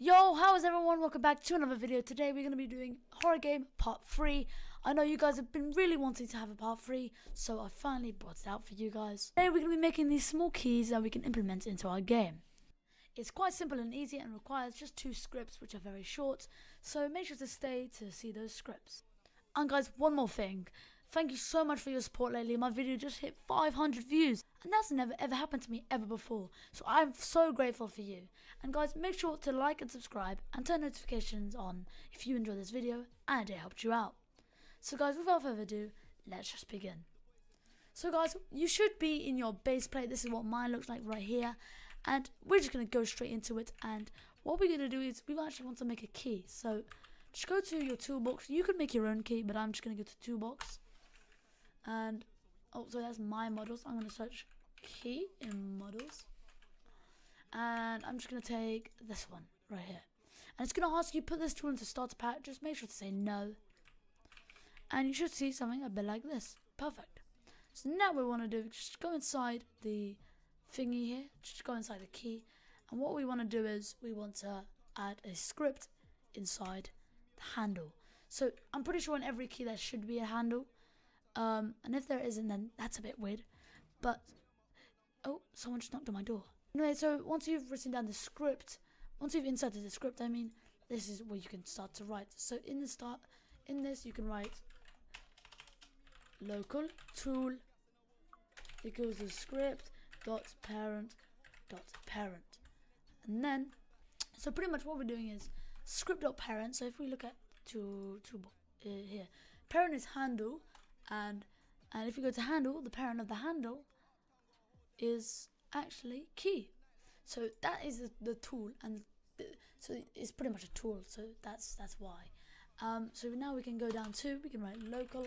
Yo, how is everyone? Welcome back to another video. Today we're going to be doing horror game part 3. I know you guys have been really wanting to have a part 3, so I finally brought it out for you guys. Today we're going to be making these small keys that we can implement into our game. It's quite simple and easy and requires just 2 scripts which are very short, so make sure to stay to see those scripts. And guys, one more thing. Thank you so much for your support lately. My video just hit 500 views. And that's never ever happened to me ever before, so I'm so grateful for you. And guys, make sure to like and subscribe and turn notifications on if you enjoy this video and it helped you out. So guys, without further ado, let's just begin. So guys, you should be in your base plate. This is what mine looks like right here, and we're just going to go straight into it. And what we're going to do is we actually want to make a key, so just go to your toolbox. You could make your own key, but I'm just going to go to toolbox and so that's my models. I'm going to search key in models. And I'm just going to take this one right here. And it's going to ask you put this tool into starter pack. Just make sure to say no. And you should see something a bit like this. Perfect. So now we want to do just go inside the thingy here. Just go inside the key. And what we want to do is we want to add a script inside the handle. So I'm pretty sure on every key there should be a handle. And if there isn't, then that's a bit weird. But, oh, someone just knocked on my door. Anyway, so once you've written down the script, once you've inserted the script, I mean, this is where you can start to write. So in this, you can write local tool equals the script .parent. And then, so pretty much what we're doing is script.parent. So if we look at here, parent is handle. And if you go to handle, the parent of the handle is actually key. So that is the tool, and so it's pretty much a tool. So that's why. So now we can go down to, we can write local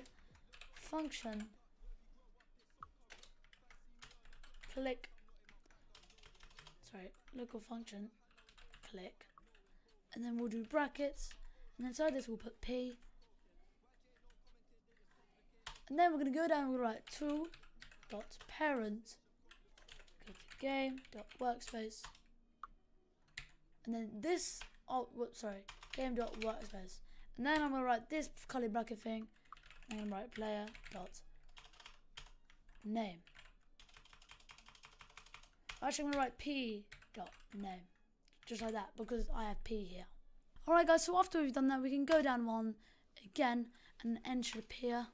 function click, and then we'll do brackets, and inside this we'll put P. And then we're going to go down and we'll write tool.parent, go to game.workspace, and then this, oh, whoops, sorry, game.workspace. And then I'm going to write this curly bracket thing, and I'm going to write player.name. Actually, I'm going to write p.name, just like that, because I have P here. Alright guys, so after we've done that, we can go down one again, and the N should appear.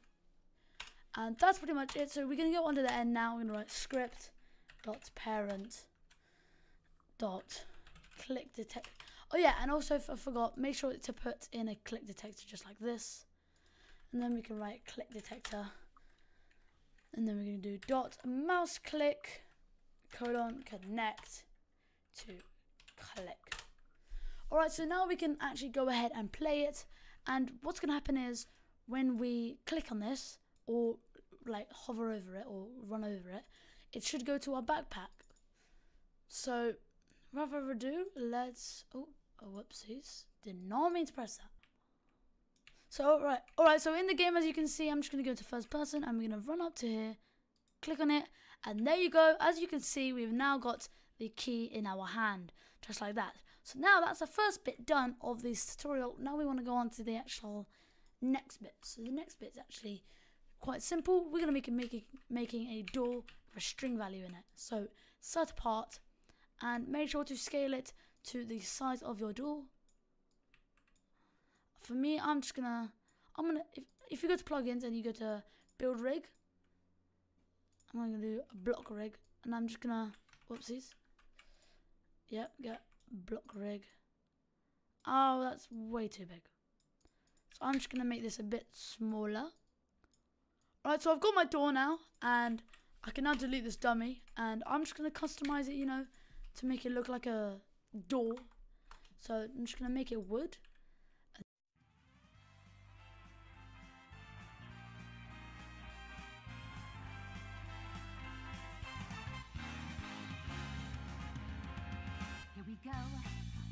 And that's pretty much it. So we're going to go under the end now. We're going to write script.parent.clickDetector. Oh yeah, and also I forgot, make sure to put in a click detector just like this. And then we can write click detector. And then we're going to do .mouseClick::connect to click. Alright, so now we can actually go ahead and play it. And what's going to happen is when we click on this, or like hover over it or run over it, it should go to our backpack. So without further ado, let's, oh whoopsies, did not mean to press that. So alright, so in the game, as you can see, I'm just gonna go to first person and we're gonna run up to here, click on it, and there you go. As you can see, we've now got the key in our hand, just like that. So now that's the first bit done of this tutorial. Now we want to go on to the actual next bit. So the next bit's actually quite simple. We're going to be making a door with a string value in it. So set apart and make sure to scale it to the size of your door. For me, I'm just going to, if you go to plugins and you go to build rig, I'm going to do a block rig, and I'm just going to, whoopsies. Yep, get block rig. Oh, that's way too big. So I'm just going to make this a bit smaller. Alright, so I've got my door now, and I can now delete this dummy, and I'm just going to customize it, you know, to make it look like a door. So I'm just going to make it wood. Here we go,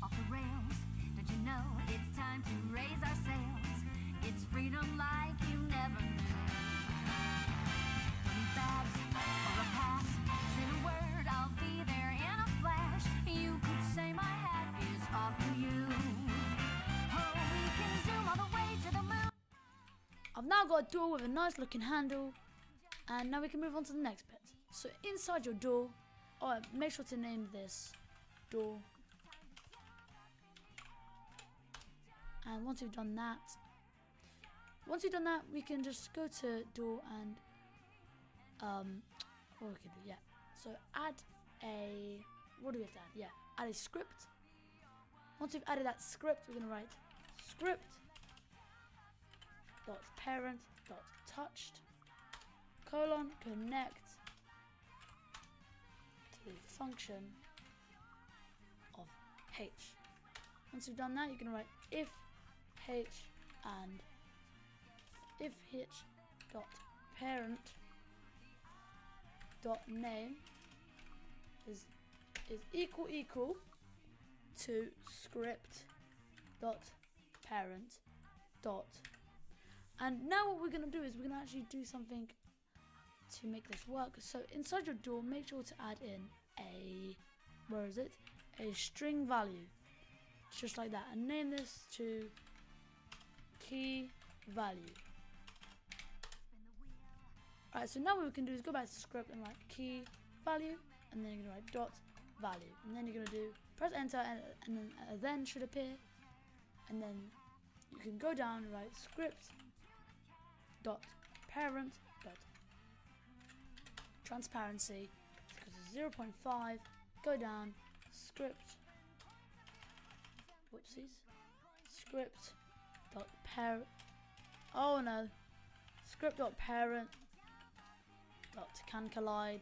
off the rails, don't you know, it's time to raise our sails, it's freedom like you never knew. You could say my hat is off to you. I've now got a door with a nice looking handle, and now we can move on to the next bit. So inside your door, oh, make sure to name this door. And once you've done that, we can just go to door and what we can do, yeah. So add a, what do we have to add? Yeah, add a script. Once we've added that script, we're gonna write script.parent.touched: connect to the function of h. Once you've done that, you can write if h and if h.parent.name is equal to script.parent. And now what we're going to do is we're going to actually do something to make this work. So inside your door, make sure to add in a, where is it? A string value, just like that, and name this to key value. Alright, so now what we can do is go back to script and write key value, and then you're going to write dot value, and then you're going to do press enter, and then should appear, and then you can go down and write script.parent.transparency because it's 0.5. Go down, script.parent.can collide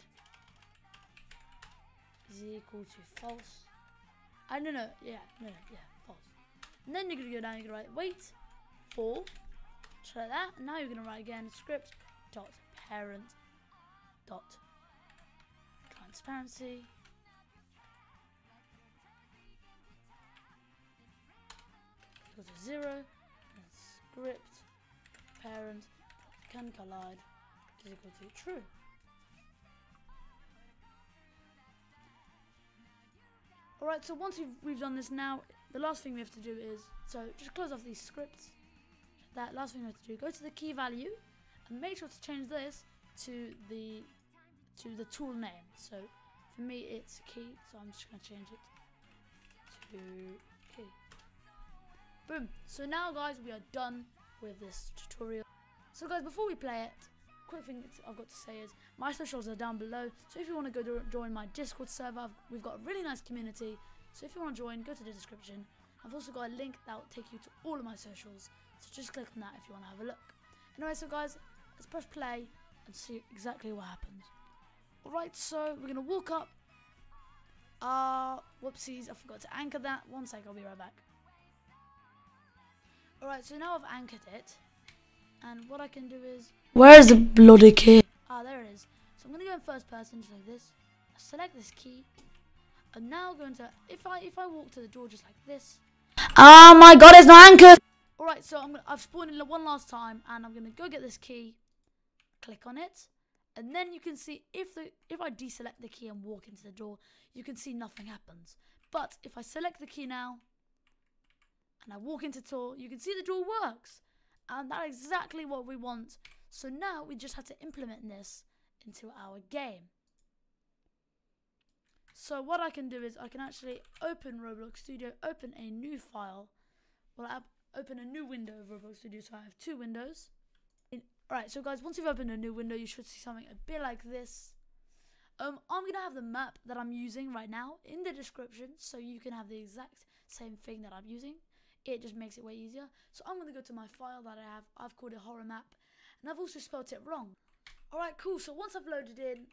is equal to false. False. And then you're going to go down, you're going to write wait for, just like that. And now you're going to write again script.parent.transparency equals to 0, and script.parent.can collide is equal to true. Alright, so once we've done this now, the last thing we have to do is, so just close off these scripts. That last thing we have to do, go to the key value and make sure to change this to the tool name. So for me it's key, so I'm just going to change it to key. Boom. So now guys, we are done with this tutorial. So guys, before we play it, quick thing I've got to say is my socials are down below, so if you want to go join my Discord server, we've got a really nice community, so if you want to join, go to the description. I've also got a link that will take you to all of my socials, so just click on that if you want to have a look. Anyway, so guys, let's press play and see exactly what happens. Alright, so we're going to walk up. Whoopsies, I forgot to anchor that. One sec, I'll be right back. Alright, so now I've anchored it. And what I can do is... where is the bloody key? Ah, there it is. So I'm going to go in first person, just like this. I select this key. I'm now going to... If I walk to the door just like this... oh my god, it's not anchored! Alright, so I've spawned it one last time. And I'm going to go get this key. Click on it. And then you can see if I deselect the key and walk into the door, you can see nothing happens. But if I select the key now, and I walk into the door, you can see the door works. And that's exactly what we want. So now we just have to implement this into our game. So what I can do is I can actually open Roblox Studio, open a new file. Well, I'll open a new window of Roblox Studio, so I have two windows. Alright, so guys, once you've opened a new window, you should see something a bit like this. I'm going to have the map that I'm using right now in the description, so you can have the exact same thing that I'm using. It just makes it way easier. So I'm going to go to my file that I have. I've called it Horror Map. And I've also spelled it wrong. Alright, cool. So once I've loaded in,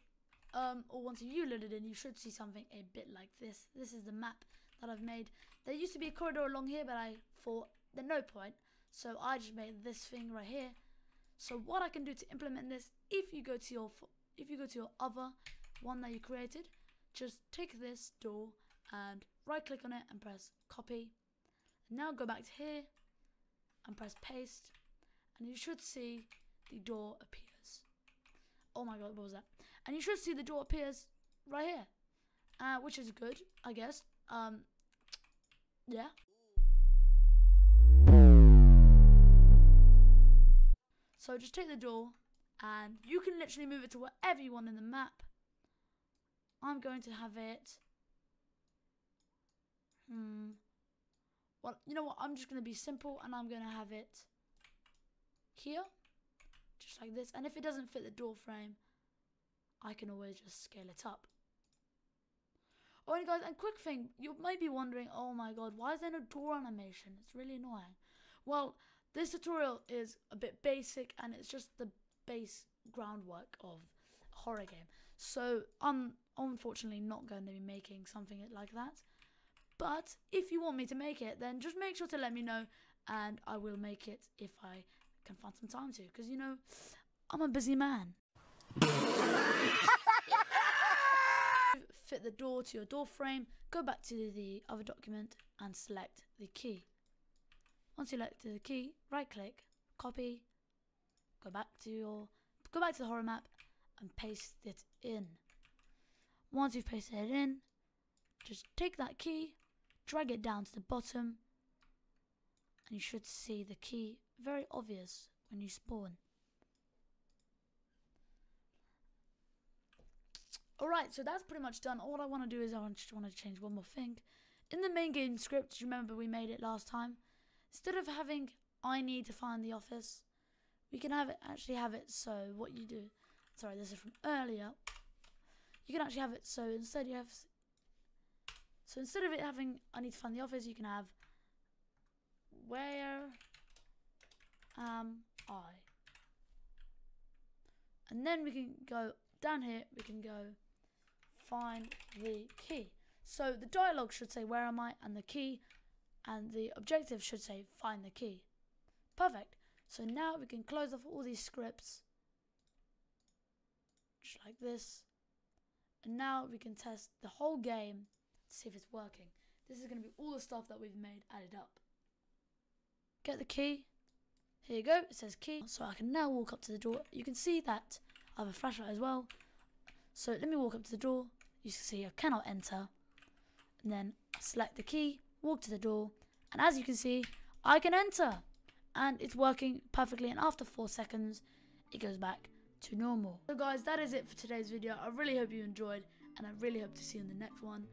or once you loaded in, you should see something a bit like this. This is the map that I've made. There used to be a corridor along here, but I thought there's no point. So I just made this thing right here. So what I can do to implement this, if you go to your other one that you created, just take this door and right click on it and press copy. Now go back to here and press paste, and you should see the door appears. Oh my god, what was that? And you should see the door appears right here, which is good, I guess. Yeah. So just take the door and you can literally move it to wherever you want in the map. I'm going to have it. Well, you know what? I'm just going to be simple and I'm going to have it here. Just like this. And if it doesn't fit the door frame, I can always just scale it up. Alright guys, and quick thing, you may be wondering, oh my god, why is there no door animation? It's really annoying. Well, this tutorial is a bit basic and it's just the base groundwork of a horror game. So I'm unfortunately not going to be making something like that. But if you want me to make it, then just make sure to let me know and I will make it if I can find some time to. Because, you know, I'm a busy man. Fit the door to your door frame, go back to the other document and select the key. Once you select the key, right click, copy, go back to the horror map and paste it in. Once you've pasted it in, just take that key, drag it down to the bottom, and you should see the key very obvious when you spawn. Alright, so that's pretty much done. All I want to do is I just want to change one more thing. In the main game script, remember we made it last time. Instead of having I need to find the office, we can have it so what you do, sorry, this is from earlier. You can actually have it so instead you have, so instead of it having I need to find the office, you can have where am I? And then we can go down here, we can go find the key. So the dialogue should say where am I and the key, and the objective should say find the key. Perfect. So now we can close off all these scripts just like this, and now we can test the whole game to see if it's working. This is going to be all the stuff that we've made added up. Get the key, here you go, it says key. So I can now walk up to the door. You can see that I have a flashlight as well. So let me walk up to the door. You can see I cannot enter. And then select the key, walk to the door. And as you can see, I can enter. And it's working perfectly. And after 4 seconds, it goes back to normal. So guys, that is it for today's video. I really hope you enjoyed. And I really hope to see you in the next one.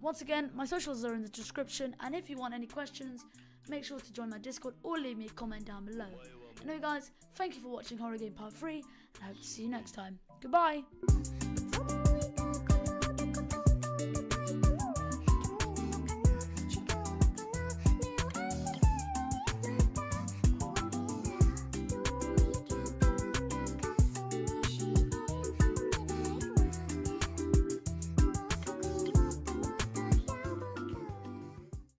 Once again, my socials are in the description. And if you want any questions, make sure to join my Discord or leave me a comment down below. Anyway guys, thank you for watching Horror Game Part 3. And I hope to see you next time. Goodbye!